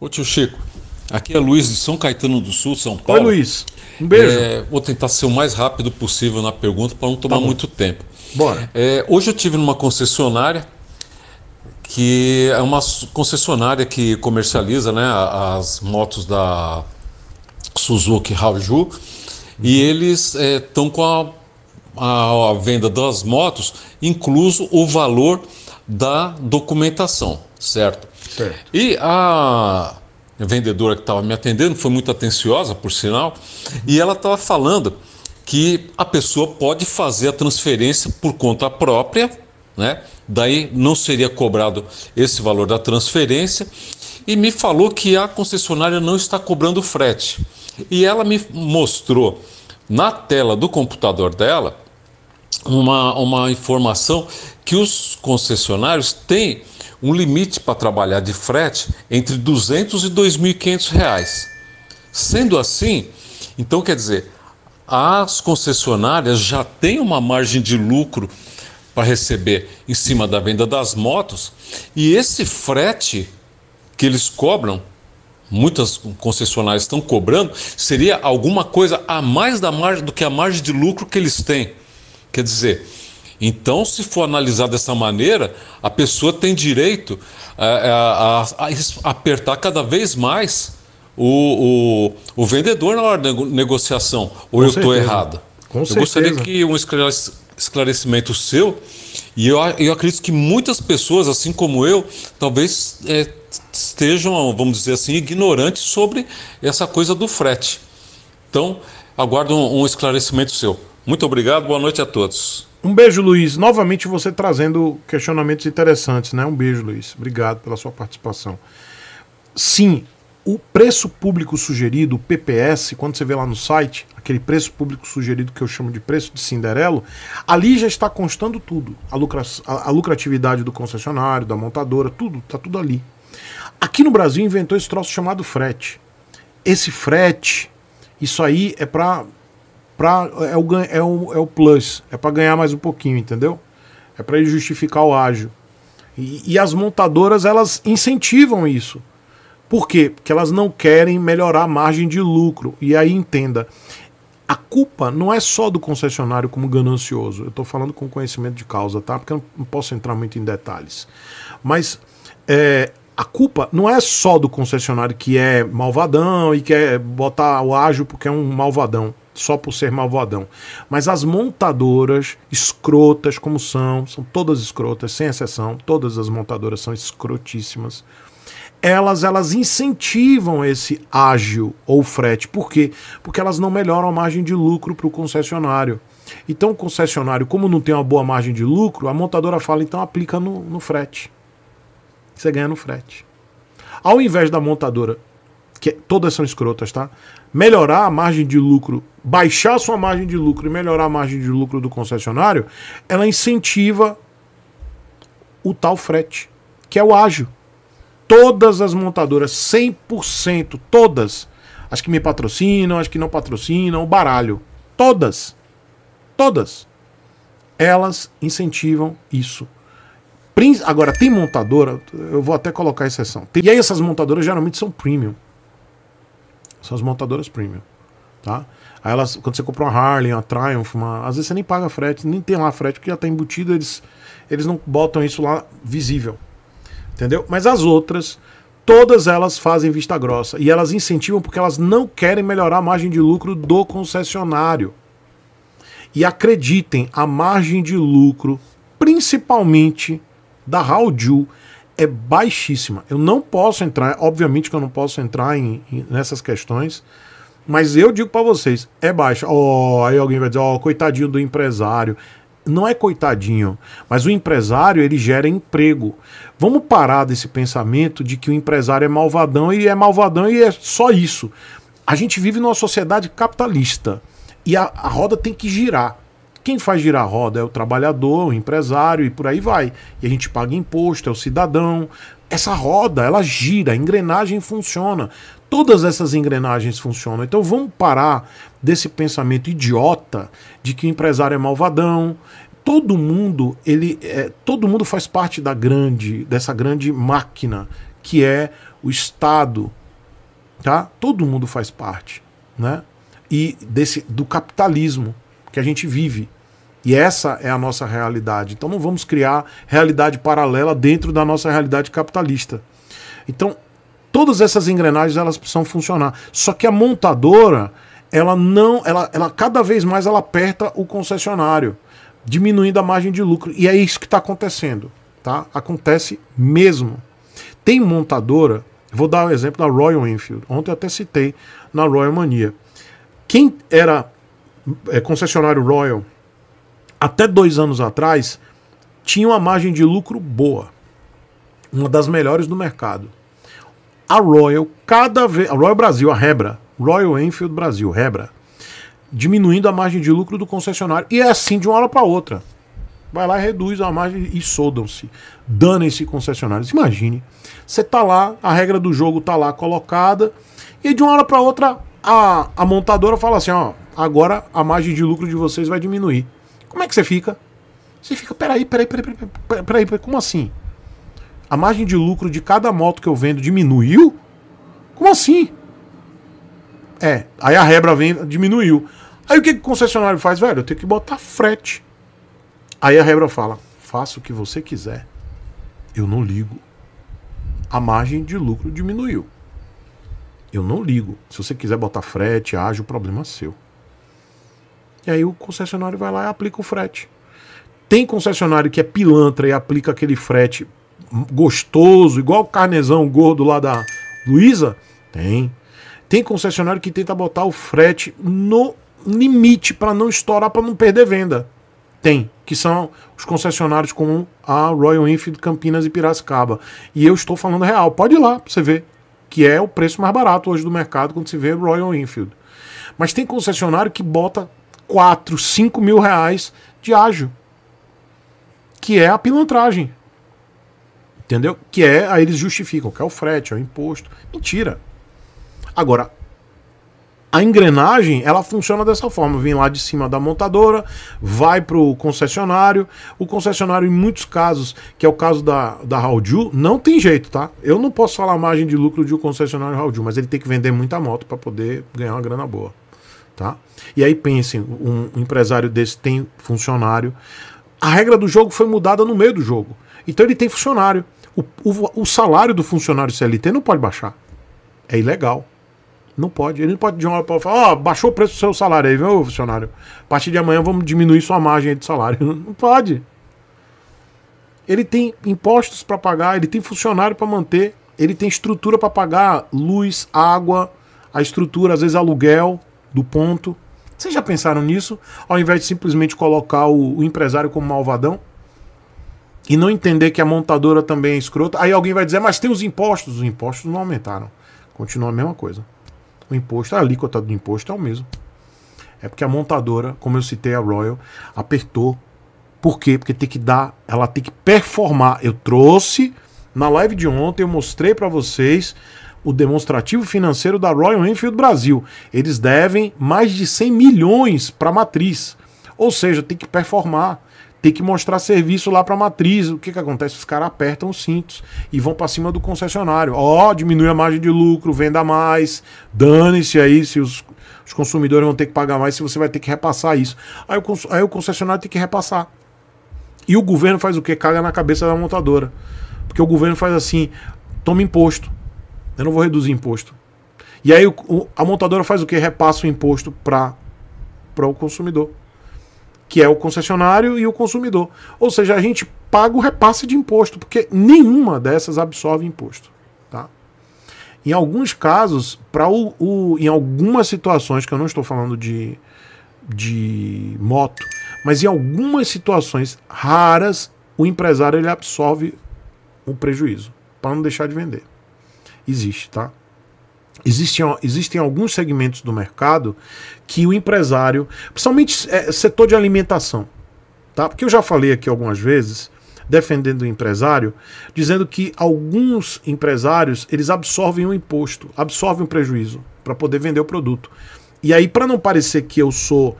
Ô tio Chico, aqui é Luiz de São Caetano do Sul, São Paulo. Oi, Luiz, um beijo. Vou tentar ser o mais rápido possível na pergunta para não tomar muito tempo. Bora. Hoje eu tive numa concessionária, que é uma concessionária que comercializa, né, as motos da Suzuki Haojue, e eles estão com a venda das motos, incluso o valor da documentação, certo? Certo. E a vendedora que estava me atendendo foi muito atenciosa, por sinal, e ela estava falando que a pessoa pode fazer a transferência por conta própria, né? Daí não seria cobrado esse valor da transferência, e me falou que a concessionária não está cobrando frete. E ela me mostrou na tela do computador dela uma informação que os concessionários têm um limite para trabalhar de frete entre R$ 200 e R$ 2.500. Sendo assim, então quer dizer, as concessionárias já têm uma margem de lucro para receber em cima da venda das motos, e esse frete que eles cobram, muitas concessionárias estão cobrando, seria alguma coisa a mais da margem, do que a margem de lucro que eles têm. Quer dizer, então, se for analisar dessa maneira, a pessoa tem direito a apertar cada vez mais o vendedor na hora da negociação. Ou eu estou errado? Com certeza. Eu gostaria que um esclarecimento seu, e eu acredito que muitas pessoas, assim como eu, talvez estejam, vamos dizer assim, ignorantes sobre essa coisa do frete. Então, aguardo um esclarecimento seu. Muito obrigado, boa noite a todos. Um beijo, Luiz. Novamente você trazendo questionamentos interessantes, né? Um beijo, Luiz. Obrigado pela sua participação. Sim, o preço público sugerido, o PPS, quando você vê lá no site, aquele preço público sugerido que eu chamo de preço de Cinderelo, ali já está constando tudo. A lucratividade do concessionário, da montadora, tudo, tá tudo ali. Aqui no Brasil inventou esse troço chamado frete. Esse frete, isso aí é é o plus, é para ganhar mais um pouquinho, entendeu? É para ele justificar o ágio. E as montadoras, elas incentivam isso. Por quê? Porque elas não querem melhorar a margem de lucro. E aí, entenda, a culpa não é só do concessionário como ganancioso. Eu estou falando com conhecimento de causa, tá? Porque eu não posso entrar muito em detalhes. Mas a culpa não é só do concessionário que é malvadão e quer botar o ágio porque é um malvadão, só por ser malvadão. Mas as montadoras, escrotas como são todas escrotas, sem exceção, todas as montadoras são escrotíssimas, elas incentivam esse ágio ou frete. Por quê? Porque elas não melhoram a margem de lucro para o concessionário. Então o concessionário, como não tem uma boa margem de lucro, a montadora fala, então aplica no frete. Você ganha no frete. Ao invés da montadora, que todas são escrotas, tá? Melhorar a margem de lucro, baixar a sua margem de lucro e melhorar a margem de lucro do concessionário, ela incentiva o tal frete, que é o ágio. Todas as montadoras, 100%, todas, as que me patrocinam, as que não patrocinam, o baralho, todas, elas incentivam isso. Agora, tem montadora, eu vou até colocar exceção, e aí essas montadoras geralmente são premium. São as montadoras premium, tá? Aí elas, quando você compra uma Harley, uma Triumph, às vezes você nem paga frete, nem tem lá frete, porque já tá embutido, eles não botam isso lá visível, entendeu? Mas as outras, todas elas fazem vista grossa, e elas incentivam porque elas não querem melhorar a margem de lucro do concessionário. E acreditem, a margem de lucro, principalmente da Haojue, é baixíssima. Eu não posso entrar, obviamente que eu não posso entrar nessas questões, mas eu digo para vocês, é baixa. Aí alguém vai dizer, coitadinho do empresário. Não é coitadinho, mas o empresário, ele gera emprego. Vamos parar desse pensamento de que o empresário é malvadão e é só isso. A gente vive numa sociedade capitalista e a roda tem que girar. Quem faz girar a roda é o trabalhador, o empresário e por aí vai. E a gente paga imposto, é o cidadão. Essa roda, ela gira, a engrenagem funciona. Todas essas engrenagens funcionam. Então vamos parar desse pensamento idiota de que o empresário é malvadão. Todo mundo faz parte dessa grande máquina que é o Estado, tá? Todo mundo faz parte, né? E do capitalismo que a gente vive. E essa é a nossa realidade. Então não vamos criar realidade paralela dentro da nossa realidade capitalista. Então todas essas engrenagens, elas precisam funcionar. Só que a montadora, ela cada vez mais ela aperta o concessionário, diminuindo a margem de lucro. E é isso que está acontecendo, tá? Acontece mesmo. Tem montadora, vou dar um exemplo da Royal Enfield. Ontem eu até citei na Royal Mania. Quem era concessionário Royal até 2 anos atrás tinha uma margem de lucro boa, uma das melhores do mercado. A Royal, cada vez, a Royal Brasil, a Hebra, Royal Enfield Brasil, Hebra, diminuindo a margem de lucro do concessionário. E é assim de uma hora para outra. Vai lá e reduz a margem e sodam-se. Danem-se concessionários. Imagine, você tá lá, a regra do jogo tá lá colocada, e de uma hora para outra a montadora fala assim, ó, agora a margem de lucro de vocês vai diminuir. Como é que você fica? Você fica, peraí, como assim? A margem de lucro de cada moto que eu vendo diminuiu? Como assim? É, aí a Hebra vem, diminuiu. Aí o que o concessionário faz? Velho, eu tenho que botar frete. Aí a Hebra fala, faça o que você quiser, eu não ligo. A margem de lucro diminuiu, eu não ligo. Se você quiser botar frete, o problema é seu. E aí o concessionário vai lá e aplica o frete. Tem concessionário que é pilantra e aplica aquele frete gostoso, igual o carnezão gordo lá da Luiza. Tem concessionário que tenta botar o frete no limite para não estourar, para não perder venda. Tem, que são os concessionários como a Royal Enfield Campinas e Piracicaba. E eu estou falando real, pode ir lá para você ver, que é o preço mais barato hoje do mercado quando se vê Royal Enfield. Mas tem concessionário que bota 4, 5 mil reais de ágio, que é a pilantragem. Entendeu? Que é, aí eles justificam, que é o frete, é o imposto. Mentira. Agora, a engrenagem, ela funciona dessa forma. Vem lá de cima da montadora, vai para o concessionário. O concessionário, em muitos casos, que é o caso da Haojue, não tem jeito, tá? Eu não posso falar a margem de lucro de um concessionário Haojue, mas ele tem que vender muita moto para poder ganhar uma grana boa, tá? E aí pensem, um empresário desse tem funcionário. A regra do jogo foi mudada no meio do jogo. Então ele tem funcionário. O salário do funcionário CLT não pode baixar. É ilegal. Não pode. Ele não pode de uma hora para outra falar, ó, baixou o preço do seu salário aí, viu, funcionário? A partir de amanhã vamos diminuir sua margem aí de salário. Não pode. Ele tem impostos para pagar, ele tem funcionário para manter, ele tem estrutura para pagar, luz, água, a estrutura, às vezes aluguel do ponto. Vocês já pensaram nisso? Ao invés de simplesmente colocar o empresário como malvadão e não entender que a montadora também é escrota. Aí alguém vai dizer, mas tem os impostos. Os impostos não aumentaram. Continua a mesma coisa. O imposto, a alíquota do imposto é o mesmo. É porque a montadora, como eu citei, a Royal, apertou. Por quê? Porque tem que dar, ela tem que performar. Eu trouxe, na live de ontem, eu mostrei para vocês o demonstrativo financeiro da Royal Enfield Brasil. Eles devem mais de 100 milhões para a matriz. Ou seja, tem que performar, tem que mostrar serviço lá para a matriz. O que que acontece? Os caras apertam os cintos e vão para cima do concessionário. Ó, diminui a margem de lucro, venda mais, dane-se aí se os consumidores vão ter que pagar mais, se você vai ter que repassar isso. Aí o concessionário tem que repassar. E o governo faz o quê? Caga na cabeça da montadora. Porque o governo faz assim, toma imposto. Eu não vou reduzir imposto. E aí a montadora faz o quê? Repassa o imposto para o consumidor, que é o concessionário e o consumidor. Ou seja, a gente paga o repasse de imposto, porque nenhuma dessas absorve imposto, tá? Em alguns casos, em algumas situações, que eu não estou falando de moto, mas em algumas situações raras, o empresário ele absorve o prejuízo, para não deixar de vender. Existe, tá? Existem alguns segmentos do mercado que o empresário, principalmente setor de alimentação, tá? Porque eu já falei aqui algumas vezes, defendendo o empresário, dizendo que alguns empresários, eles absorvem um imposto, absorvem um prejuízo para poder vender o produto. E aí, para não parecer que eu sou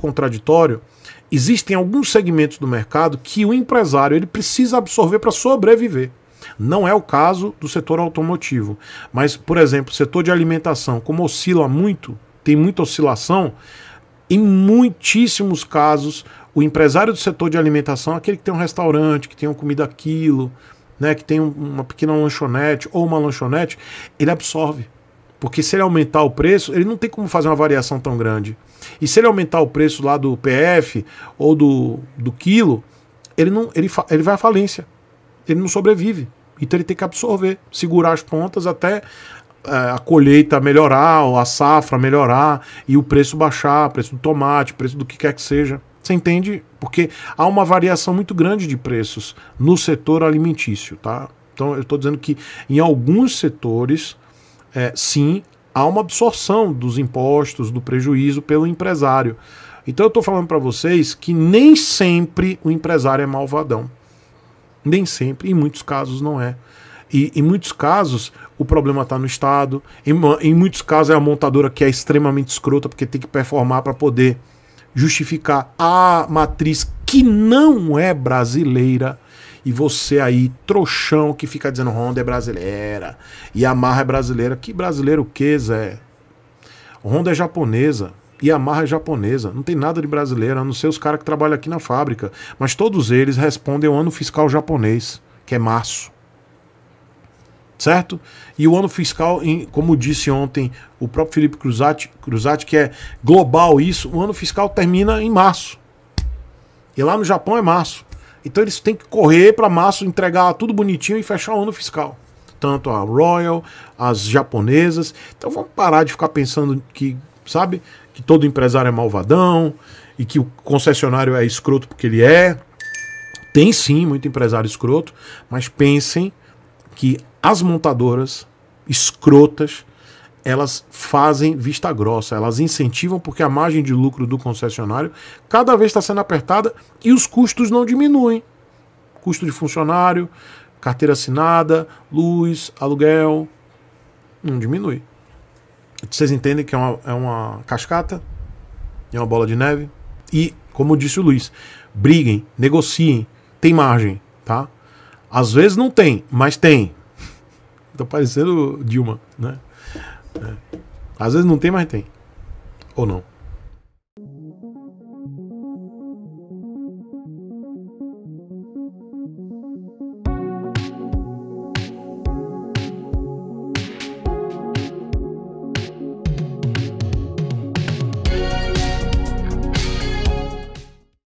contraditório, existem alguns segmentos do mercado que o empresário ele precisa absorver para sobreviver. Não é o caso do setor automotivo, mas, por exemplo, o setor de alimentação, como oscila muito, tem muita oscilação, em muitíssimos casos, o empresário do setor de alimentação, aquele que tem um restaurante, que tem uma comida a quilo, né, que tem uma pequena lanchonete ou uma lanchonete, ele absorve. Porque se ele aumentar o preço, ele não tem como fazer uma variação tão grande. E se ele aumentar o preço lá do PF ou do quilo, ele vai à falência. Ele não sobrevive. Então ele tem que absorver, segurar as pontas até a colheita melhorar, ou a safra melhorar, e o preço baixar, preço do tomate, preço do que quer que seja. Você entende? Porque há uma variação muito grande de preços no setor alimentício, tá? Então eu estou dizendo que em alguns setores, sim, há uma absorção dos impostos, do prejuízo pelo empresário. Então eu estou falando para vocês que nem sempre o empresário é malvadão. Nem sempre, em muitos casos não é. E em muitos casos o problema está no Estado, em muitos casos é a montadora que é extremamente escrota porque tem que performar para poder justificar a matriz que não é brasileira, e você aí, trouxão, que fica dizendo Honda é brasileira, Yamaha é brasileira. Que brasileiro o que, Zé? Honda é japonesa, Yamaha é japonesa, não tem nada de brasileira, a não ser os caras que trabalham aqui na fábrica, mas todos eles respondem ao ano fiscal japonês, que é março. Certo? E o ano fiscal, como disse ontem o próprio Felipe Cruzati, que é global isso, o ano fiscal termina em março. E lá no Japão é março. Então eles têm que correr para março, entregar tudo bonitinho e fechar o ano fiscal. Tanto a Royal, as japonesas. Então vamos parar de ficar pensando que, sabe, que todo empresário é malvadão e que o concessionário é escroto porque ele é. Tem sim muito empresário escroto, mas pensem que as montadoras escrotas, elas fazem vista grossa, elas incentivam porque a margem de lucro do concessionário cada vez está sendo apertada e os custos não diminuem. Custo de funcionário, carteira assinada, luz, aluguel, não diminui. Vocês entendem que é uma cascata, é uma bola de neve? E, como disse o Luiz, briguem, negociem, tem margem, tá? Às vezes não tem, mas tem. Tá parecendo Dilma, né? Às vezes não tem, mas tem. Ou não.